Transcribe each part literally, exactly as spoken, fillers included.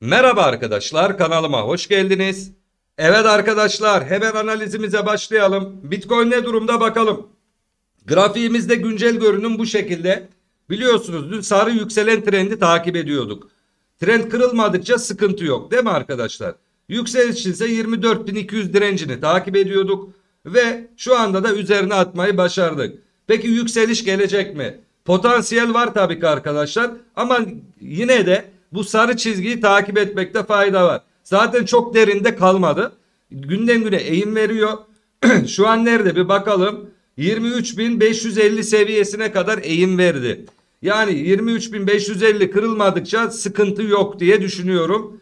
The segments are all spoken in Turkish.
Merhaba arkadaşlar, kanalıma hoş geldiniz. Evet arkadaşlar, hemen analizimize başlayalım. Bitcoin ne durumda bakalım. Grafiğimizde güncel görünüm bu şekilde. Biliyorsunuz dün sarı yükselen trendi takip ediyorduk. Trend kırılmadıkça sıkıntı yok değil mi arkadaşlar? Yükseliş ise yirmi dört bin iki yüz direncini takip ediyorduk. Ve şu anda da üzerine atmayı başardık. Peki yükseliş gelecek mi? Potansiyel var tabii ki arkadaşlar. Ama yine de bu sarı çizgiyi takip etmekte fayda var. Zaten çok derinde kalmadı. Günden güne eğim veriyor. Şu an nerede bir bakalım. yirmi üç bin beş yüz elli seviyesine kadar eğim verdi. Yani yirmi üç bin beş yüz elli kırılmadıkça sıkıntı yok diye düşünüyorum.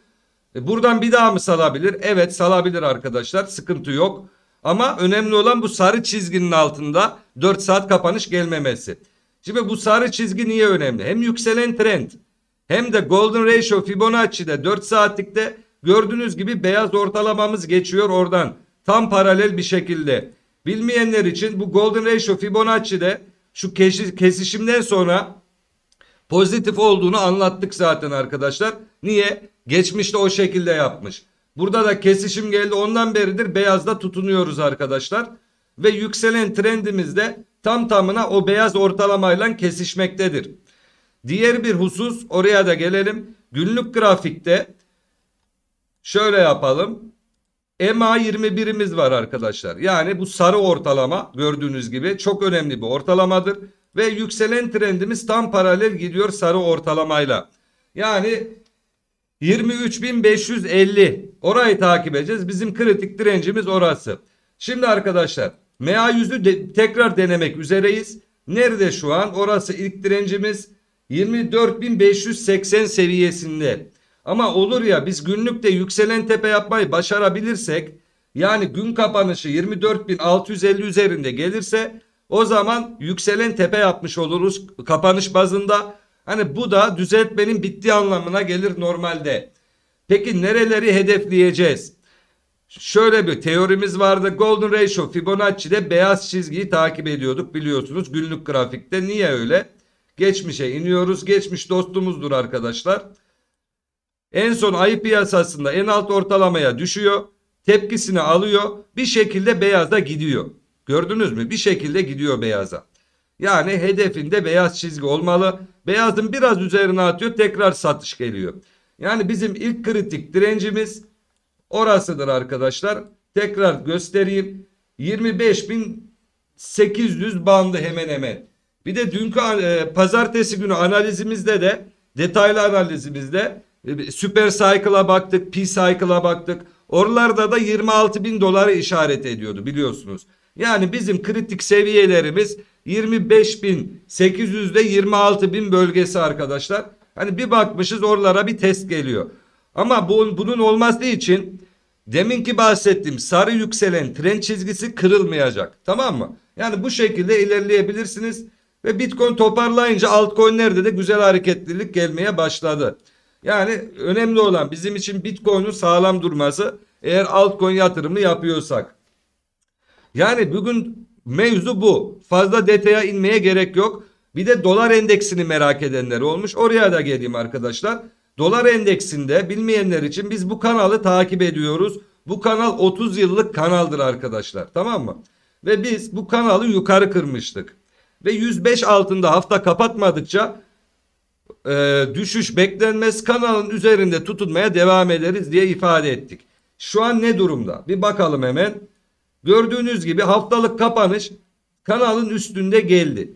Buradan bir daha mı salabilir? Evet, salabilir arkadaşlar. Sıkıntı yok. Ama önemli olan bu sarı çizginin altında dört saat kapanış gelmemesi. Şimdi bu sarı çizgi niye önemli? Hem yükselen trend hem de golden ratio Fibonacci'de dört saatlikte gördüğünüz gibi beyaz ortalamamız geçiyor oradan. Tam paralel bir şekilde. Bilmeyenler için bu golden ratio Fibonacci'de şu kesişimden sonra pozitif olduğunu anlattık zaten arkadaşlar. Niye? Geçmişte o şekilde yapmış. Burada da kesişim geldi, ondan beridir beyazda tutunuyoruz arkadaşlar. Ve yükselen trendimiz de tam tamına o beyaz ortalamayla kesişmektedir. Diğer bir husus, oraya da gelelim. Günlük grafikte şöyle yapalım. M A yirmi birimiz var arkadaşlar. Yani bu sarı ortalama gördüğünüz gibi çok önemli bir ortalamadır. Ve yükselen trendimiz tam paralel gidiyor sarı ortalamayla. Yani yirmi üç bin beş yüz elli orayı takip edeceğiz. Bizim kritik direncimiz orası. Şimdi arkadaşlar M A yüzü de tekrar denemek üzereyiz. Nerede şu an? Orası ilk direncimiz yirmi dört bin beş yüz seksen seviyesinde. Ama olur ya, biz günlükte yükselen tepe yapmayı başarabilirsek, yani gün kapanışı yirmi dört bin altı yüz elli üzerinde gelirse o zaman yükselen tepe yapmış oluruz kapanış bazında. Hani bu da düzeltmenin bittiği anlamına gelir normalde. Peki nereleri hedefleyeceğiz? Şöyle bir teorimiz vardı. Golden Ratio Fibonacci'de beyaz çizgiyi takip ediyorduk biliyorsunuz günlük grafikte. Niye öyle? Geçmişe iniyoruz. Geçmiş dostumuzdur arkadaşlar. En son ayı piyasasında en alt ortalamaya düşüyor. Tepkisini alıyor. Bir şekilde beyaza gidiyor. Gördünüz mü? Bir şekilde gidiyor beyaza. Yani hedefinde beyaz çizgi olmalı. Beyazın biraz üzerine atıyor. Tekrar satış geliyor. Yani bizim ilk kritik direncimiz orasıdır arkadaşlar. Tekrar göstereyim. yirmi beş bin sekiz yüz bandı hemen hemen. Bir de dünkü e, pazartesi günü analizimizde de detaylı analizimizde e, Super Cycle'a baktık. P Cycle'a baktık. Oralarda da yirmi altı bin doları işaret ediyordu biliyorsunuz. Yani bizim kritik seviyelerimiz yirmi beş bin sekiz yüz ile yirmi altı bin bölgesi arkadaşlar. Hani bir bakmışız oralara bir test geliyor. Ama bu, bunun olması için deminki bahsettiğim sarı yükselen trend çizgisi kırılmayacak. Tamam mı? Yani bu şekilde ilerleyebilirsiniz. Ve Bitcoin toparlayınca altcoin'lerde de güzel hareketlilik gelmeye başladı. Yani önemli olan bizim için Bitcoin'in sağlam durması, eğer altcoin yatırımı yapıyorsak. Yani bugün mevzu bu. Fazla detaya inmeye gerek yok. Bir de dolar endeksini merak edenler olmuş. Oraya da geleyim arkadaşlar. Dolar endeksinde bilmeyenler için biz bu kanalı takip ediyoruz. Bu kanal otuz yıllık kanaldır arkadaşlar. Tamam mı? Ve biz bu kanalı yukarı kırmıştık. Ve yüz beş altında hafta kapatmadıkça e, düşüş beklenmez, kanalın üzerinde tutunmaya devam ederiz diye ifade ettik. Şu an ne durumda? Bir bakalım hemen. Gördüğünüz gibi haftalık kapanış kanalın üstünde geldi.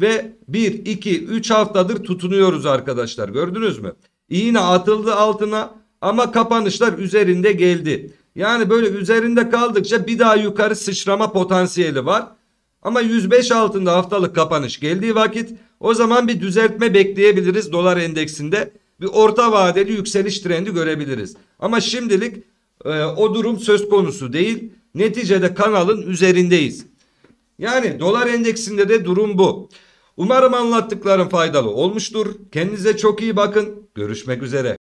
Ve bir, iki, üç haftadır tutunuyoruz arkadaşlar. Gördünüz mü? İğne atıldı altına ama kapanışlar üzerinde geldi. Yani böyle üzerinde kaldıkça bir daha yukarı sıçrama potansiyeli var. Ama yüz beş altında haftalık kapanış geldiği vakit o zaman bir düzeltme bekleyebiliriz dolar endeksinde. Bir orta vadeli yükseliş trendi görebiliriz. Ama şimdilik e, o durum söz konusu değil. Neticede kanalın üzerindeyiz. Yani dolar endeksinde de durum bu. Umarım anlattıklarım faydalı olmuştur. Kendinize çok iyi bakın. Görüşmek üzere.